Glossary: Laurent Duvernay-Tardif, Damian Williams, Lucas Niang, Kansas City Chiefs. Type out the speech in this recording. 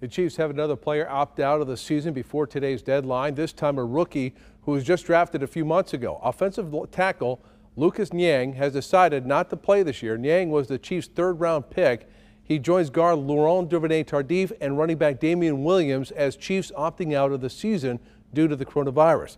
The Chiefs have another player opt out of the season before today's deadline, this time a rookie who was just drafted a few months ago. Offensive tackle Lucas Niang has decided not to play this year. Niang was the Chiefs' third-round pick. He joins guard Laurent Duvernay-Tardif and running back Damian Williams as Chiefs opting out of the season due to the coronavirus.